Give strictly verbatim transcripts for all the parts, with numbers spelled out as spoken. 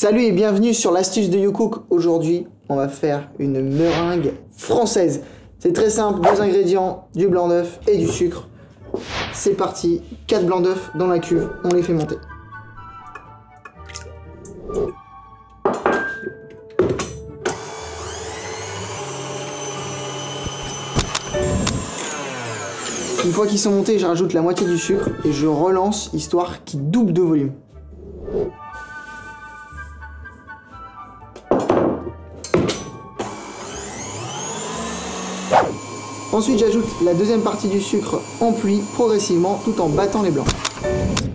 Salut et bienvenue sur l'astuce de YouCook. Aujourd'hui, on va faire une meringue française. C'est très simple, deux ingrédients, du blanc d'œuf et du sucre. C'est parti, quatre blancs d'œufs dans la cuve, on les fait monter. Une fois qu'ils sont montés, je rajoute la moitié du sucre et je relance histoire qu'ils doublent de volume. Ensuite, j'ajoute la deuxième partie du sucre en pluie progressivement tout en battant les blancs.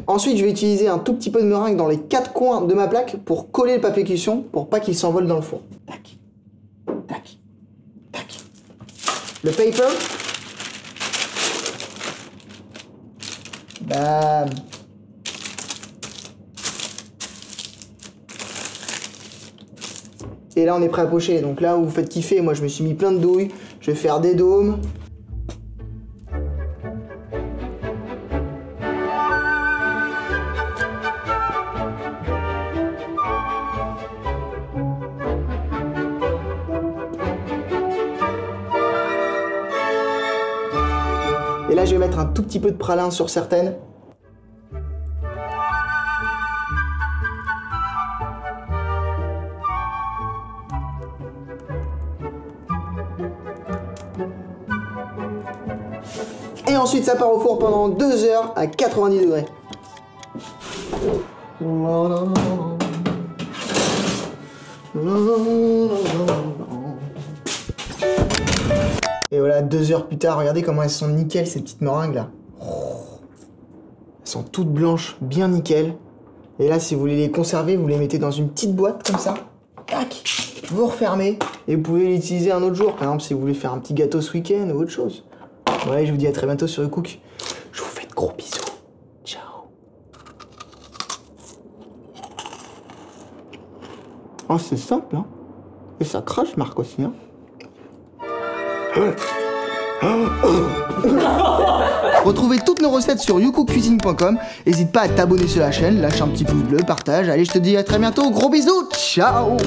Ensuite, je vais utiliser un tout petit peu de meringue dans les quatre coins de ma plaque pour coller le papier cuisson pour pas qu'il s'envole dans le four. Tac, tac, tac. Le paper. Bam. Et là, on est prêt à pocher. Donc là, vous vous faites kiffer. Moi, je me suis mis plein de douilles. Je vais faire des dômes. Et là, je vais mettre un tout petit peu de pralin sur certaines. Et ensuite, ça part au four pendant deux heures à quatre-vingt-dix degrés. Et voilà, deux heures plus tard, regardez comment elles sont nickel, ces petites meringues là. Elles sont toutes blanches, bien nickel. Et là, si vous voulez les conserver, vous les mettez dans une petite boîte comme ça. Tac, vous refermez et vous pouvez l'utiliser un autre jour. Par exemple, si vous voulez faire un petit gâteau ce week-end ou autre chose. Voilà, je vous dis à très bientôt sur YouCook. Je vous fais de gros bisous. Ciao. Oh, c'est simple, hein. Et ça crache, Marc, aussi, hein. Retrouvez toutes nos recettes sur you cook cuisine point com. N'hésite pas à t'abonner sur la chaîne, lâche un petit pouce bleu, partage. Allez, je te dis à très bientôt. Gros bisous. Ciao.